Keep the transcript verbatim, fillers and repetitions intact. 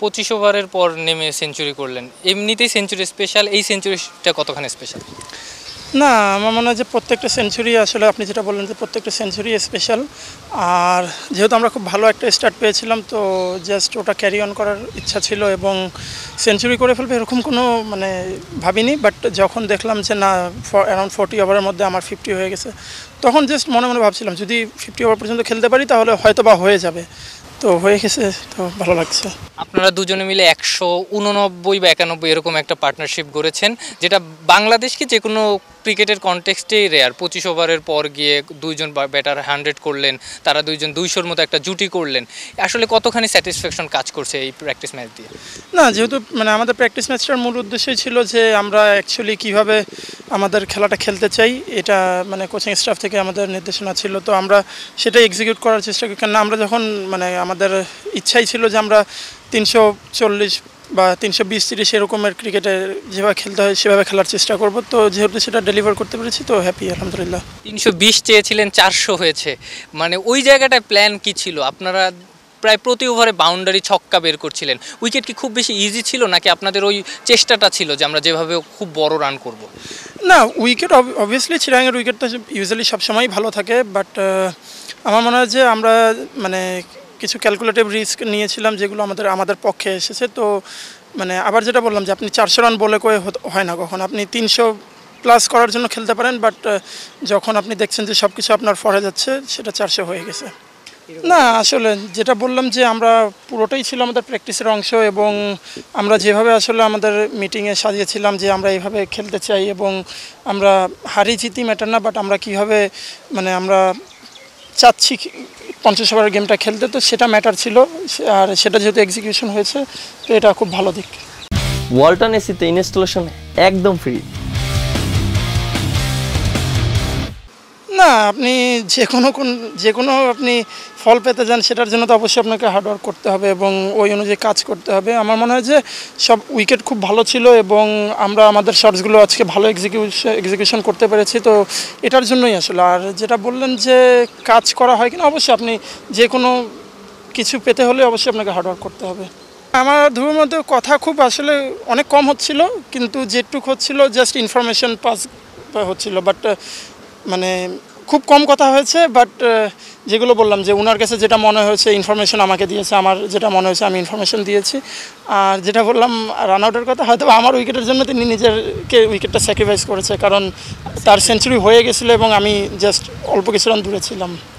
पचिस ओभारेर पर नेमे सेंचुरि करलेन एमनितेई सेंचुरि स्पेशल एई सेंचुरिटा कतखानि स्पेशल ना आमार मने हय जे प्रत्येकटा सेंचुरि आसले आपनि जेटा बोललेन जे प्रत्येकटा सेंचुरि स्पेशल और जेहेतु आमरा खूब भालो एकटा स्टार्ट पेयेछिलाम तो जस्ट ओटा क्यारि अन करार इच्छा छिलो एबं सेंचुरि करे फेलबो एरकम कोनो माने भाबिनि बाट जखन देखलाम जे ना अराउंड चालीस ओभारेर मध्ये आमार पचास हये गेछे तखन जस्ट मने मने भाबछिलाम जदि पचास ओभार पर्यन्त खेलते पारि ताहले हयतोबा हये जाबे तो हये गेछे तो भालो लागछे। आपनारा दुजने मिले एक सौ निन्यानबे বা इक्यानबे এরকম একটা পার্টনারশিপ গড়েছেন যেটা বাংলাদেশকে যে কোনো ক্রিকেটের কনটেক্সটেই রেয়ার। পঁচিশ ওভারের পর গিয়ে দুইজন ব্যাটার একশো করলেন, তারা দুইজন দুইশোর মতো একটা জুটি করলেন, আসলে কতখানি স্যাটিসফ্যাকশন কাজ করছে এই প্র্যাকটিস ম্যাচ দিয়ে? না যেহেতু মানে আমাদের প্র্যাকটিস ম্যাচটার মূল উদ্দেশ্যই ছিল যে আমরা অ্যাকচুয়ালি কীভাবে আমাদের খেলাটা খেলতে চাই, এটা মানে কোচিং স্টাফ থেকে আমাদের নির্দেশনা ছিল, তো আমরা সেটাই এক্সিকিউট করার চেষ্টা করি। কারণ আমরা যখন মানে আমাদের ইচ্ছাই ছিল যে আমরা তিনশো চল্লিশ বা তিনশো বিশ তিরিশ এরকমের ক্রিকেটে যেভাবে খেলতে হয় সেভাবে খেলার চেষ্টা করব, তো যেহেতু সেটা ডেলিভার করতে পেরেছি তো হ্যাপি আলহামদুলিল্লাহ। তিনশো বিশ চেয়েছিলেন, চারশো হয়েছে, মানে ওই জায়গাটায় প্ল্যান কি ছিল? আপনারা প্রায় প্রতি ওভারে বাউন্ডারি ছক্কা বের করছিলেন, উইকেট কি খুব বেশি ইজি ছিল নাকি আপনাদের ওই চেষ্টাটা ছিল যে আমরা যেভাবে খুব বড় রান করব? না উইকেট অবভিয়াসলি চিরাঙের উইকেট তো ইউজুয়ালি সবসময়ই ভালো থাকে, বাট আমার মনে হয় যে আমরা মানে কিছু ক্যালকুলেটিভ রিস্ক নিয়েছিলাম যেগুলো আমাদের আমাদের পক্ষে এসেছে। তো মানে আবার যেটা বললাম যে আপনি চারশো রান বলে কয়ে হয় না, কখন আপনি তিনশো প্লাস করার জন্য খেলতে পারেন, বাট যখন আপনি দেখছেন যে সব কিছু আপনার ফরে যাচ্ছে সেটা চারশো হয়ে গেছে। না আসলে যেটা বললাম যে আমরা পুরোটাই ছিল আমাদের প্র্যাকটিসের অংশ এবং আমরা যেভাবে আসলে আমাদের মিটিংয়ে সাজিয়েছিলাম যে আমরা এইভাবে খেলতে চাই এবং আমরা হারি জিতি ম্যাটার না, বাট আমরা কীভাবে মানে আমরা চাচ্ছি পঞ্চাশ ওভারের গেমটা খেলতে, তো সেটা ম্যাটার ছিল আর সেটা যেহেতু এক্সিকিউশন হয়েছে তো এটা খুব ভালো দিক। ওয়ালটন এসিতে ইনস্টলেশন একদম ফ্রি। না আপনি যে কোনো কোন যে কোনো আপনি ফল পেতে যান সেটার জন্য তো অবশ্যই আপনাকে হার্ডওয়ার্ক করতে হবে এবং ওই অনুযায়ী কাজ করতে হবে। আমার মনে হয় যে সব উইকেট খুব ভালো ছিল এবং আমরা আমাদের শর্টসগুলো আজকে ভালো এক্সিকিউশন এক্সিকিউশন করতে পেরেছি, তো এটার জন্যই আসলে। আর যেটা বললেন যে কাজ করা হয় কিনা, অবশ্যই আপনি যে কোনো কিছু পেতে হলে অবশ্যই আপনাকে হার্ডওয়ার্ক করতে হবে। আমার ধর্মের মধ্যে কথা খুব আসলে অনেক কম হচ্ছিল, কিন্তু যেটুক হচ্ছিল জাস্ট ইনফরমেশন পাস হচ্ছিল, বাট মানে খুব কম কথা হয়েছে, বাট যেগুলো বললাম যে ওনার কাছে যেটা মনে হয়েছে ইনফরমেশন আমাকে দিয়েছে, আমার যেটা মনে হয়েছে আমি ইনফরমেশন দিয়েছি। আর যেটা বললাম রান আউটের কথা, হয়তো আমার উইকেটের জন্য তিনি নিজেরকে উইকেটটা স্যাক্রিফাইস করেছে, কারণ তার সেঞ্চুরি হয়ে গেছিলো এবং আমি জাস্ট অল্প কিছু রান দূরে ছিলাম।